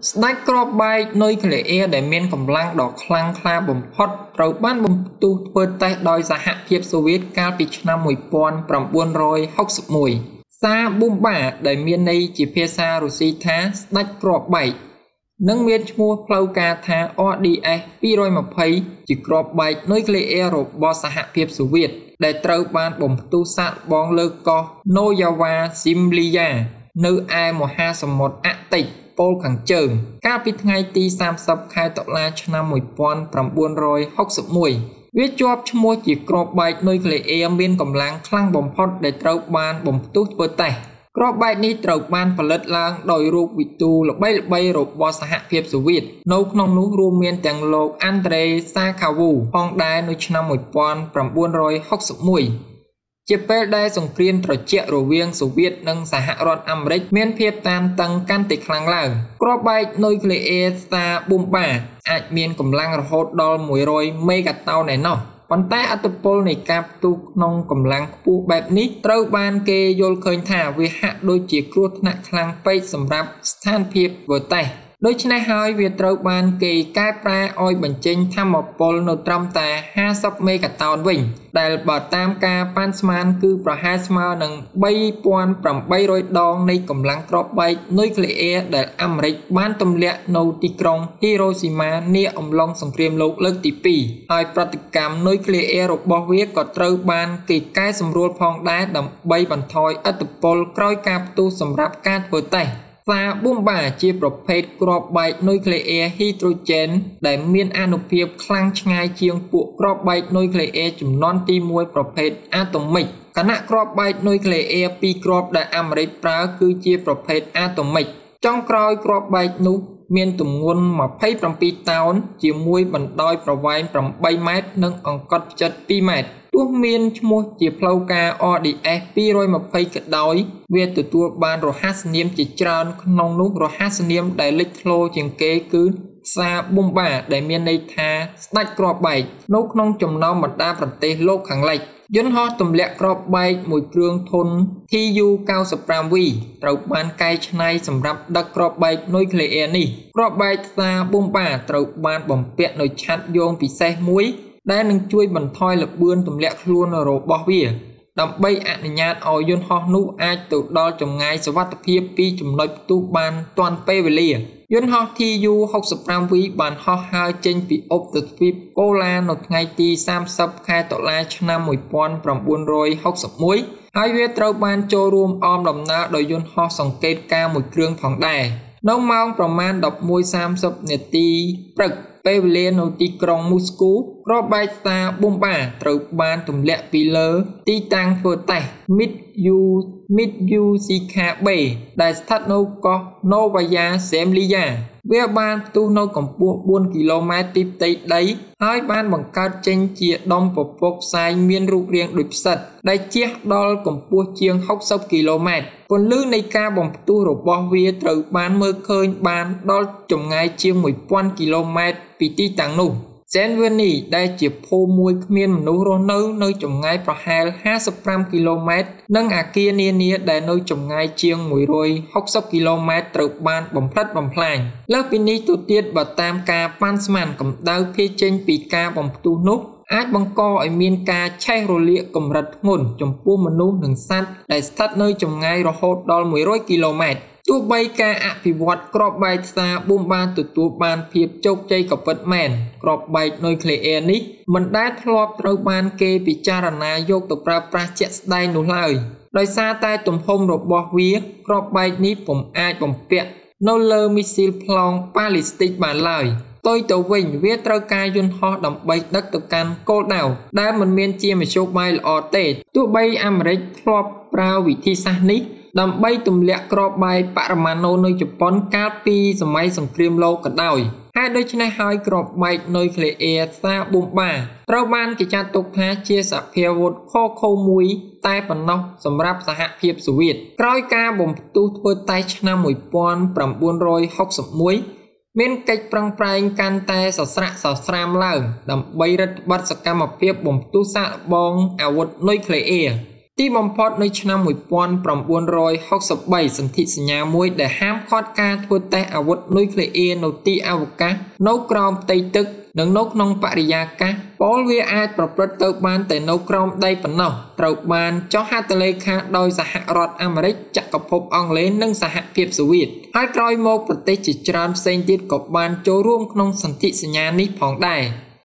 Snack crop bay nơi kể e để men cầm lăng đỏ lăng kha bầm hot trầu ban bầm tu phơi tay đòi gia hạn hiệp Soviet ca bị năm mùi pon cầm buôn rồi hốc sụp mùi Tsar Bomba để men này chỉ phe xa Russia thá snack crop bay nâng men mua plau ca thá ODA pi rồi mà thấy chỉ crop bay nơi kể e rồi bỏ gia hạn hiệp Soviet để trầu ban bầm tu sát bong lơ co Noyava Simlia nơi ai một ha sầm một ạ tịnh Paul khẳng chờ các vị ngày ti sam sập khai tọa la năm 1961 viết cho mua chỉ crop bài nơi lệ em bên cầm láng khăng bồng phốt để trâu ban bồng tút vỡ tay crop bài ní trâu ban và lật lang đòi ruột vị tu lộc bay rồi bỏ xã hạ phiệp xô Việt nấu nong nú ruộng miền tàng lộc Andre Sakhavu phong đai nơi năm 1961 Chiếc phê đai dùng khuyên trở chạy rồi viên số Việt nâng xã hạ rõn Amric miễn phép tan tăng can tịch lăng làng Crop bike nơi lệ e xa bùm bà Ảch miễn cầm lăng rồi hốt đo mùi rồi mê gạt tao này nó Vẫn tay Atopol này cạp tu nông cầm lăng khu bẹp nít Trâu ban kê dôl khơi thả vì hạ đôi chìa cruốt nặng lăng phê xâm rạp sàn phép vừa tay Đôi chân này hỏi việc trâu ban kê cài pra ôi bẩn chênh tham một bồn nô trăm tà ha sắp mê cả tàu vĩnh Đại bảo tam ca pan sman cư pra hai sma nâng bay poan prầm bay rồi đong nay cầm lăng crop bay nơi lệ đại Amric ban tâm lệ nô tì krong Hiroshima nia ông long sông kriêm lục lực tì pì Hai pratikam nơi lệ rồi bỏ huyết có trâu ban kê cài xâm ruột phong đá đầm bay bằng thoi ở tập bồn kroi cạp tu xâm rạp cát vừa tay Tsar Bomba chia bọc phết crop bite nuclear hydrogen để miên anophiệp khlang ngay chiêng của crop bite nuclear chùm non ti muối bọc phết atomic. Cả nạ crop bite nuclear pi crop đại Amric prá cứ chia bọc phết atomic. Trong croi crop bite nu miên tùm nguồn mà phây bằng pi taon chia muối bằng đôi bằng vay bằng bay mét nâng ong cốt chất pi mét. Thuốc miên mua chìa plau ca ODS pi rồi mà phây kết đói Việt tụi tụi ban rồi hát niêm chỉ tràn nông lúc rồi hát niêm đại lịch lô trên kế cứ Tsar Bomba để miên này tha Snack crop bite nốt nông chùm nông mật đa vật tế lô khẳng lệch Dân hoa tùm lẹ crop bite mùi cương thôn thi du cao sập ram vi Trâu ban cây này sầm rạp đặc crop bite nôi lệ này Crop bite Tsar Bomba trâu ban bỏng biện nồi chát dôn vì xe muối Đã nâng chui bằng thoi lập bươn tùm lẹ luôn rồi bỏ vỉa Đậm bây ạ nền nhạt ở dân hoa nụ ai tự đo chồng ngay sở vắt phía pi chùm nội tu ban toàn phê về lìa Dân hoa thi du học sập ram vi bàn hoa hai chênh vì ốp tự phí bố la nột ngay ti sam sập khai tọa la cho năm mùi pon bằng buôn rồi học sập muối Hai huyết trâu ban cho ruộng om đồng ná đòi dân hoa sòng kết ca mùi cương phòng đài Nông mong bằng man đọc mùi sam sập nhật ti prực Về lên ở tí krong Moscow, crop bite Tsar Bomba trâu ban tùm lẹ bí lơ, tí tăng phơ tay, mít yu si khá bể, đại sát nô có nô vaya xem lý giả. Về ban tu nô cầm buôn km tiếp tây đấy, hai ban bằng cao chênh chia đông và bốc sai miên rụt riêng đụp sật, đại chiếc đo cầm buôn chiêng hốc sốc km. Còn lưu này ca bằng tu rồi bỏ vía trâu ban mơ khơi ban đo chồng ngay chiêng 1000 km. Vì tí tăng nụ Dên viên này đây chỉ phô mùi khuyên mà nụ rô nâu nơi chồng ngay vào 25 km Nâng à kia nia để nơi chồng ngay chiêng mùi rồi 60 km trâu ban bóng lạnh Lớp viên này tổ tiết bà tam ca ban sman cầm đau phía trên vì ca bóng tu nút Ách bằng co ở miền ca cháy rô lịa cầm rật ngôn chồng phô mà nụ nâng sát Để sát nơi chồng ngay rồi hốt đo mùi rồi km Tụi bay ca ạ phí vọt crop bite Tsar Bomba tụi tụi ban phiếp chốc chay cặp vật mẹn Crop bite nơi khởi e nít Mình đã thọp trâu ban kê vì cha rà ná dốc tụi pra chạy đai nụ lời Đói xa tay tùm hông rồi bỏ vía Crop bite nít bỏng ai bỏng vẹn Nô lơ missile plong ballistic bàn lời Tôi tụi vinh viết trâu ca dân ho đầm bay đất tụi can cô đảo Đã mình miên chia mà chốc bay là ọ tệ Tụi bay Amric thọp pra vị thi xa nít Đầm bay tùm lẹ crop bite Paramano nơi Japan Calpi dùm máy dòng kriêm lô cả đòi Hai đôi chân này hai crop bite nơi khởi e Tsar Bomba Trâu ban kì cha tục thá chia sạc phê vột khô khô mũi Tay phần nông dùm rạp xa hạ phiếp dù Việt Croi ca bồm tu thua tay chna mùi pon Pram buôn rồi hốc sập mũi Miên cách prang prang can tay sọ sram lờ Đầm bay rất bắt sạc ca mập phiếp bồm tu sạc bong ảo vột nơi khởi e Tí bóng phót nơi chân mùi bọn bỏng buôn rồi học sập bày xâm thị sử nhà mùi để hàm khót ca thua tay áo vật nuôi lệ e nấu tí áo vật ca nấu crom tây tức nâng nốt nông bạc rìa ca bố vía ai bọc rớt tớ ban tới nấu crom đây bẩn nồng trầu ban cho hát tờ lê khá đôi giả hạ rọt Amerik chạc cập hộp ong lê nâng giả hạ phiệp sử Việt hai trôi mô bật tế chỉ tròn xanh tiết cọp ban cho ruông nông xâm thị sử nhà ní phóng đài.